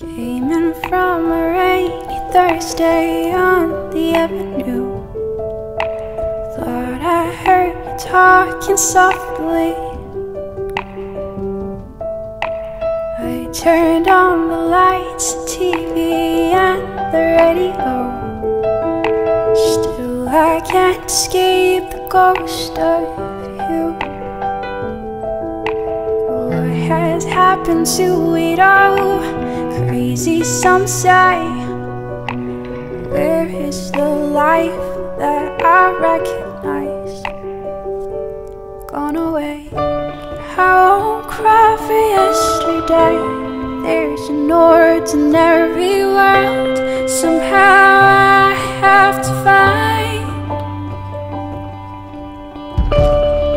Came in from a rainy Thursday on the avenue. Thought I heard you talking softly. I turned on the lights, the TV and the radio. Still I can't escape the ghost of you. What has happened to it all? Crazy, some say. Where is the life that I recognize? Gone away. I won't cry for yesterday. There's an ordinary world. Somehow I have to find.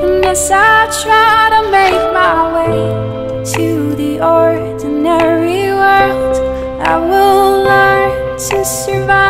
And as I try to make my way to the ordinary world, I will learn to survive.